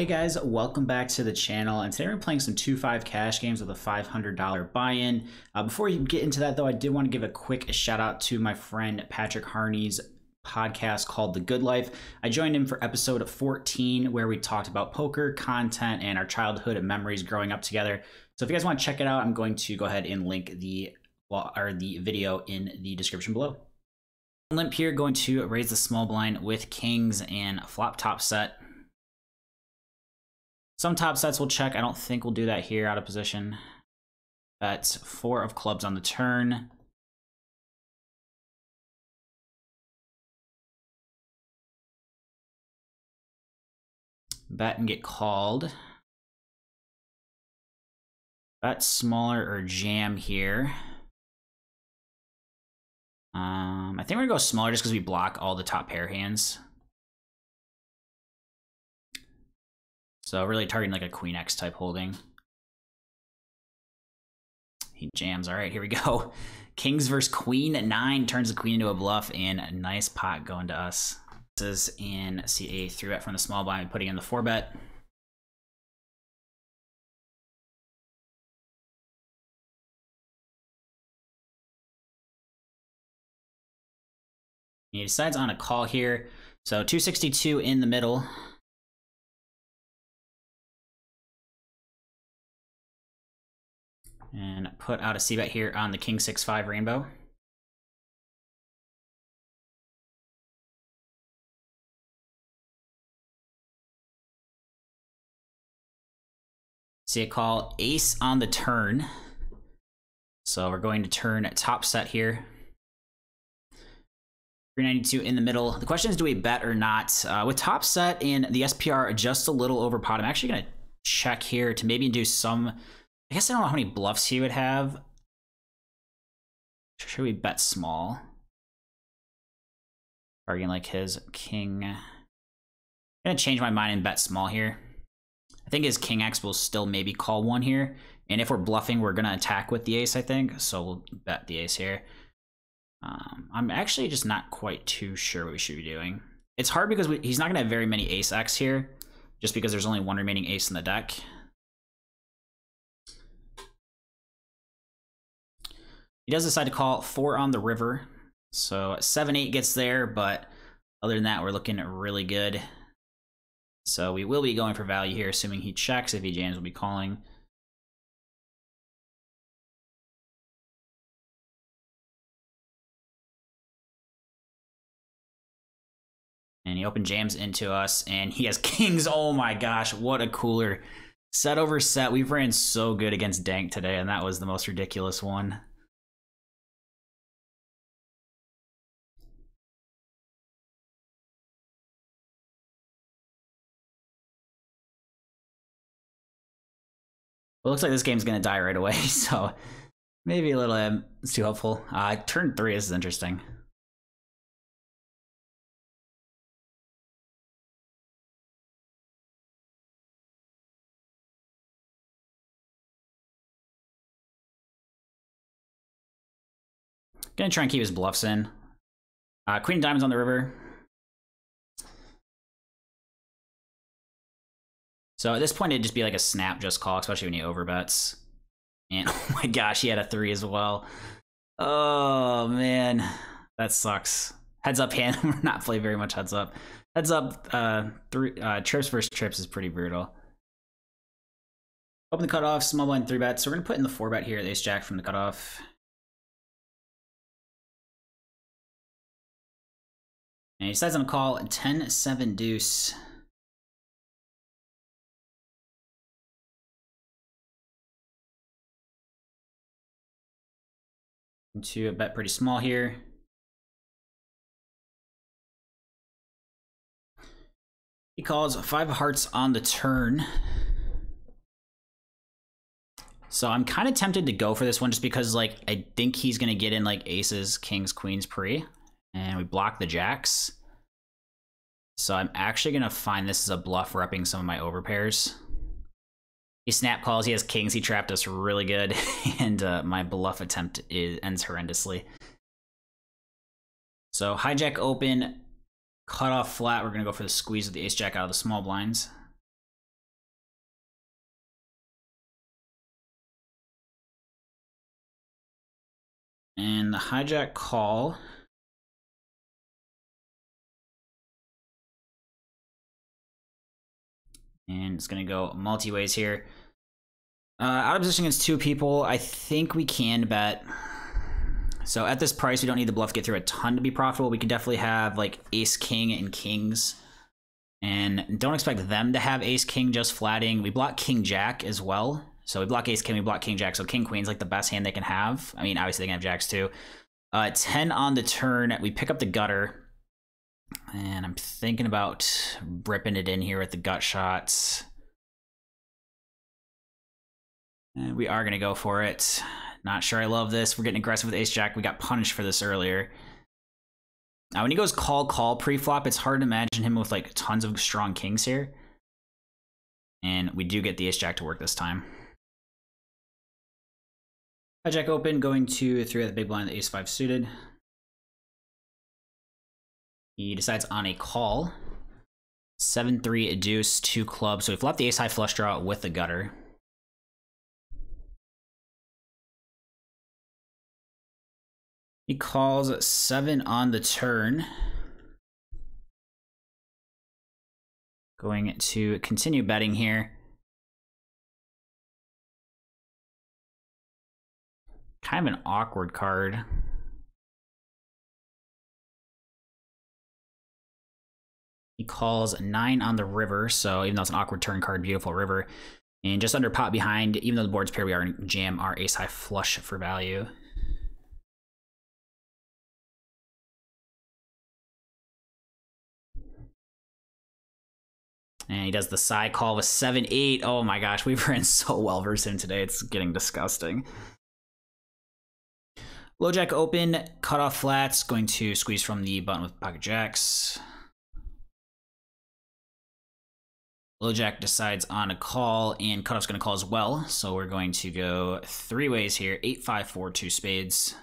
Hey guys, welcome back to the channel, and today we're playing some 2-5 cash games with a $500 buy-in. Before you get into that though, I did want to give a quick shout out to my friend Patrick Harney's podcast called The Good Life. I joined him for episode 14 where we talked about poker, content, and our childhood and memories growing up together. So if you guys want to check it out, I'm going to go ahead and link the video in the description below. Limp here going to raise the small blind with kings and flop top set. Some top sets we'll check. I don't think we'll do that here out of position. That's 4 of clubs on the turn. Bet and get called. Bet smaller or jam here. I think we're gonna go smaller just because we block all the top pair hands. So really targeting like a queen X type holding. He jams. All right, here we go. Kings versus queen at 9, turns the queen into a bluff, and a nice pot going to us. This is in CA 3-bet from the small blind, putting in the 4-bet. He decides on a call here. So 262 in the middle. And put out a c-bet here on the king 6-5 rainbow. See a call, ace on the turn. So we're going to turn top set here. 392 in the middle. The question is, do we bet or not? With top set and the SPR just a little over pot, I'm actually going to check here to maybe do some. I guess I don't know how many bluffs he would have. Should we bet small? Targeting like his king. I'm gonna change my mind and bet small here. I think his king X will still maybe call one here. And if we're bluffing, we're gonna attack with the ace, I think. So we'll bet the ace here. I'm actually just not quite too sure what we should be doing. It's hard because he's not gonna have very many ace X here, just because there's only one remaining ace in the deck. He does decide to call 4 on the river, so 7-8 gets there, but other than that, we're looking really good. So we will be going for value here, assuming he checks. If he jams, we'll be calling. And he open jams into us, and he has kings. Oh my gosh, what a cooler. Set over set. We've ran so good against Dank today, and that was the most ridiculous one. Well, it looks like this game's going to die right away, so maybe a little it's too helpful. Turn 3, this is interesting. Going to try and keep his bluffs in. Queen of diamonds on the river. So at this point, it'd just be like a snap, just call, especially when he overbets. And oh my gosh, he had a 3 as well. Oh man, that sucks. Heads up hand, we're not playing very much heads up. Heads up, trips versus trips is pretty brutal. Open the cutoff, small blind 3-bet. So we're gonna put in the 4-bet here, ace jack from the cutoff. And he decides on a call, 10-7 deuce. To a bet pretty small here. He calls 5 of hearts on the turn. So I'm kind of tempted to go for this one just because, like, I think he's going to get in like aces, kings, queens, pre, and we block the jacks. So I'm actually going to find this as a bluff, repping some of my overpairs. He snap calls, he has kings, he trapped us really good, and my bluff attempt ends horrendously. So hijack open, cut off flat, we're going to go for the squeeze with the ace jack out of the small blinds. And the hijack call and it's gonna go multi-ways here. Out of position against two people, I think we can bet. So at this price, we don't need the bluff get through a ton to be profitable. We can definitely have like ace king and kings, and don't expect them to have ace king just flatting. We block king jack as well. So we block ace king, we block king jack. So king queen's like the best hand they can have. I mean, obviously they can have jacks too. 10 on the turn, we pick up the gutter, and I'm thinking about ripping it in here with the gut shots. And we are going to go for it. Not sure I love this. We're getting aggressive with ace jack. We got punished for this earlier. Now when he goes call pre-flop, it's hard to imagine him with like tons of strong kings here. And we do get the ace jack to work this time. Hijack open, going to three with the big blind, the ace five suited. He decides on a call. 7-3 a deuce, two clubs. So we flop the ace high flush draw with the gutter. He calls 7 on the turn. Going to continue betting here. Kind of an awkward card. He calls 9 on the river, so even though it's an awkward turn card, beautiful river. And just under pot behind, even though the board's paired, we are going to jam our ace high flush for value. And he does the side call with 7-8. Oh my gosh, we've ran so well versus him today. It's getting disgusting. Low jack open, cutoff flats, going to squeeze from the button with pocket jacks. Low jack decides on a call, and cutoff's going to call as well. So we're going to go three ways here. 8-5-4-2 spades.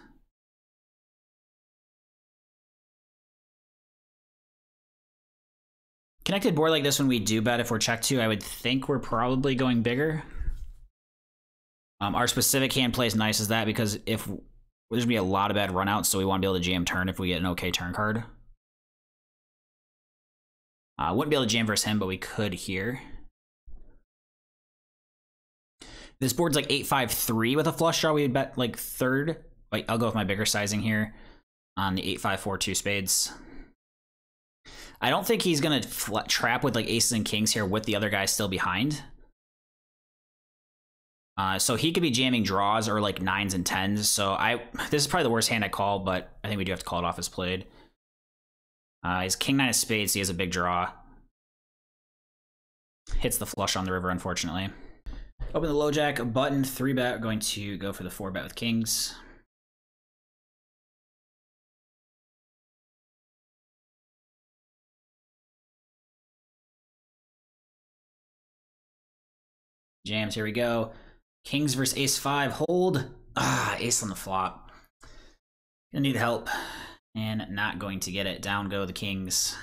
Connected board like this, when we do bet, if we're checked to, I would think we're probably going bigger. Our specific hand plays nice as that, because if there's gonna be a lot of bad runouts, so we want to be able to jam turn if we get an okay turn card. Wouldn't be able to jam versus him, but we could here. This board's like 8-5-3 with a flush draw. We would bet like third. Like I'll go with my bigger sizing here on the 8-5-4-2 spades. I don't think he's going to trap with like aces and kings here with the other guy still behind. So he could be jamming draws or like nines and tens. So this is probably the worst hand I call, but I think we do have to call it off as played. He's king nine of spades. He has a big draw. Hits the flush on the river, unfortunately. Open the low jack button, 3-bet. Going to go for the 4-bet with kings. Jams, here we go. Kings versus ace five, hold. Ace on the flop. Gonna need help and not going to get it. Down go the kings.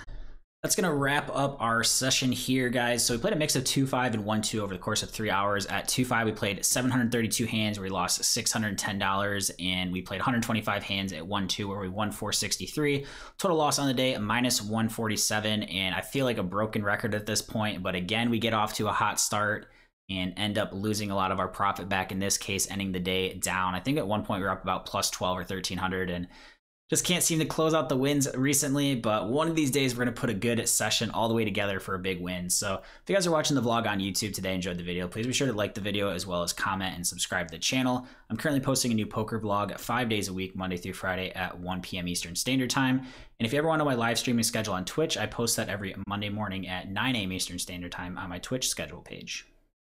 That's gonna wrap up our session here, guys. So we played a mix of 2-5 and 1-2 over the course of 3 hours. At 2-5, we played 732 hands where we lost $610, and we played 125 hands at 1-2 where we won $463. Total loss on the day, -147, and I feel like a broken record at this point, but again, we get off to a hot start and end up losing a lot of our profit back, in this case, ending the day down. I think at one point we were up about +12 or 1,300 and just can't seem to close out the wins recently, but one of these days we're going to put a good session all the way together for a big win. So if you guys are watching the vlog on YouTube today, enjoyed the video, please be sure to like the video as well as comment and subscribe to the channel. I'm currently posting a new poker vlog 5 days a week, Monday through Friday at 1 p.m. Eastern Standard Time. And if you ever want to know my live streaming schedule on Twitch, I post that every Monday morning at 9 a.m. Eastern Standard Time on my Twitch schedule page.